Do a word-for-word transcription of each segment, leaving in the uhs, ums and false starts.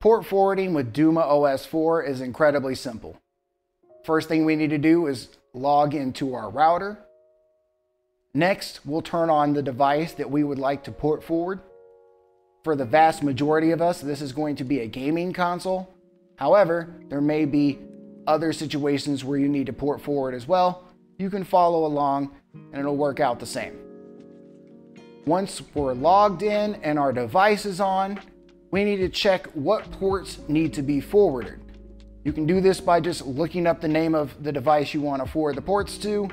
Port forwarding with Duma O S four is incredibly simple. First thing we need to do is log into our router. Next, we'll turn on the device that we would like to port forward. For the vast majority of us, this is going to be a gaming console. However, there may be other situations where you need to port forward as well. You can follow along and it'll work out the same. Once we're logged in and our device is on, we need to check what ports need to be forwarded. You can do this by just looking up the name of the device you want to forward the ports to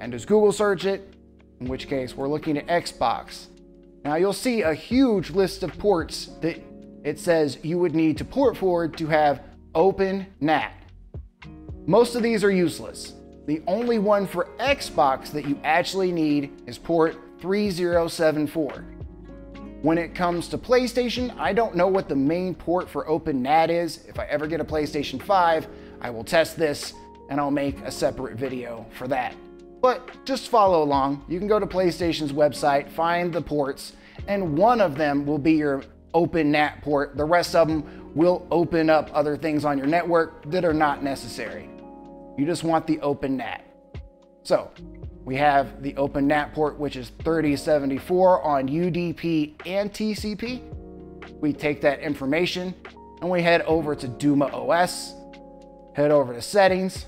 and just Google search it, in which case we're looking at Xbox. Now you'll see a huge list of ports that it says you would need to port forward to have open N A T. Most of these are useless. The only one for Xbox that you actually need is port three zero seven four. When it comes to PlayStation, I don't know what the main port for open N A T is. If I ever get a PlayStation five, I will test this and I'll make a separate video for that. But just follow along. You can go to PlayStation's website, find the ports, and one of them will be your open N A T port. The rest of them will open up other things on your network that are not necessary. You just want the open N A T. So we have the open N A T port, which is thirty seventy-four on U D P and T C P. We take that information and we head over to Duma O S, head over to settings,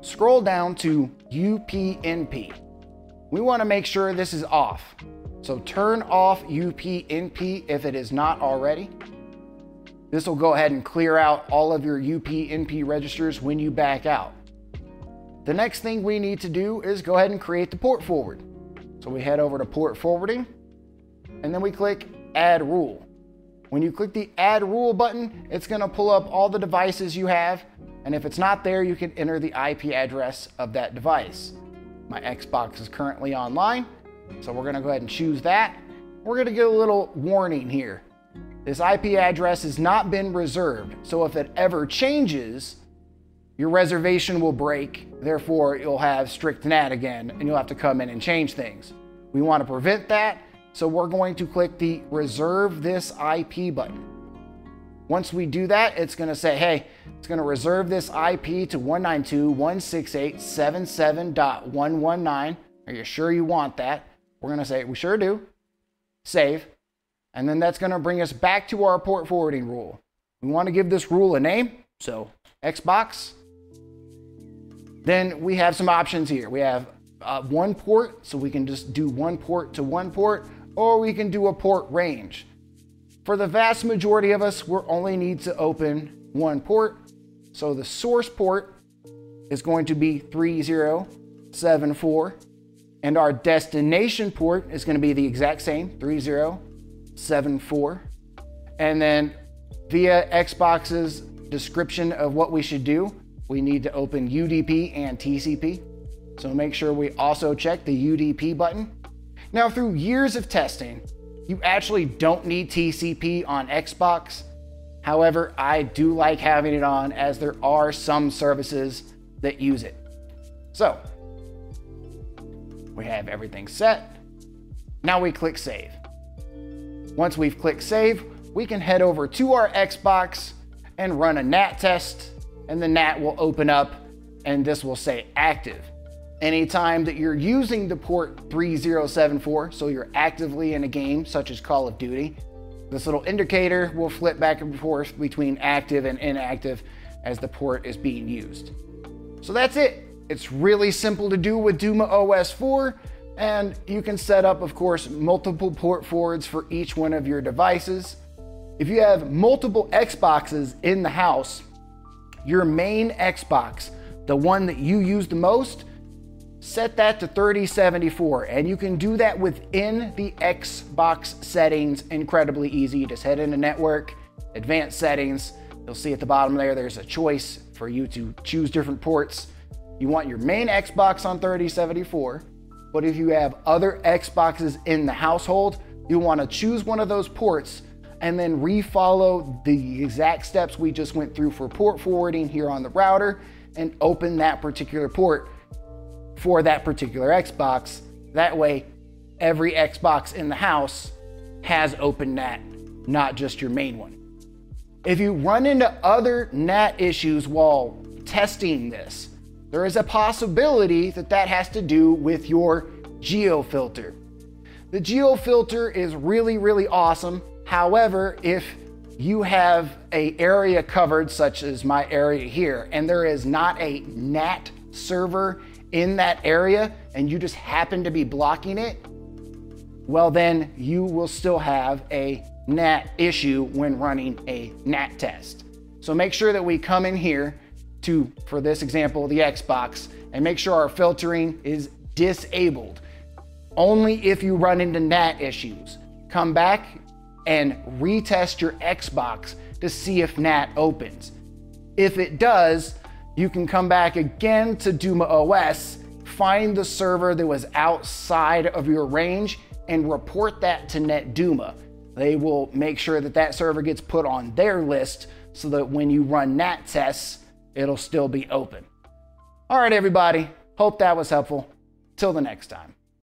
scroll down to U P N P. We want to make sure this is off. So turn off U P N P if it is not already. This will go ahead and clear out all of your U P N P registers when you back out. The next thing we need to do is go ahead and create the port forward. So we head over to port forwarding and then we click add rule. When you click the add rule button, it's going to pull up all the devices you have. And if it's not there, you can enter the I P address of that device. My Xbox is currently online, so we're going to go ahead and choose that. We're going to get a little warning here. This I P address has not been reserved. So if it ever changes, your reservation will break, therefore you'll have strict N A T again and you'll have to come in and change things. We want to prevent that, so we're going to click the reserve this I P button. Once we do that, it's going to say, hey, it's going to reserve this I P to one ninety-two dot one sixty-eight dot seventy-seven dot one nineteen. Are you sure you want that? We're going to say, we sure do. Save. And then that's going to bring us back to our port forwarding rule. We want to give this rule a name, so Xbox. Then we have some options here. We have uh, one port, so we can just do one port to one port, or we can do a port range. For the vast majority of us, we'll only need to open one port. So the source port is going to be three zero seven four, and our destination port is going to be the exact same, three zero seven four. And then via Xbox's description of what we should do, we need to open U D P and T C P. So make sure we also check the U D P button. Now, through years of testing, you actually don't need T C P on Xbox. However, I do like having it on as there are some services that use it. So we have everything set. Now we click save. Once we've clicked save, we can head over to our Xbox and run a N A T test. And the N A T will open up and this will say active. Anytime that you're using the port three zero seven four, so you're actively in a game such as Call of Duty, this little indicator will flip back and forth between active and inactive as the port is being used. So that's it. It's really simple to do with Duma O S four, and you can set up, of course, multiple port forwards for each one of your devices. If you have multiple Xboxes in the house, your main Xbox, the one that you use the most, set that to thirty seventy-four, and you can do that within the Xbox settings. Incredibly easy. You just head into network, advanced settings. You'll see at the bottom there, there's a choice for you to choose different ports. You want your main Xbox on thirty seventy-four, but if you have other Xboxes in the household, you want to choose one of those ports and then refollow the exact steps we just went through for port forwarding here on the router and open that particular port for that particular Xbox. That way, every Xbox in the house has open N A T, not just your main one. If you run into other N A T issues while testing this, there is a possibility that that has to do with your geo-filter. The geo-filter is really, really awesome. However, if you have an area covered, such as my area here, and there is not a N A T server in that area, and you just happen to be blocking it, well then you will still have a N A T issue when running a N A T test. So make sure that we come in here to, for this example, the Xbox, and make sure our filtering is disabled. Only if you run into N A T issues, come back and retest your Xbox to see if N A T opens. If it does, you can come back again to DumaOS, find the server that was outside of your range, and report that to NetDuma. They will make sure that that server gets put on their list so that when you run N A T tests, it'll still be open. All right, everybody. Hope that was helpful. Till the next time.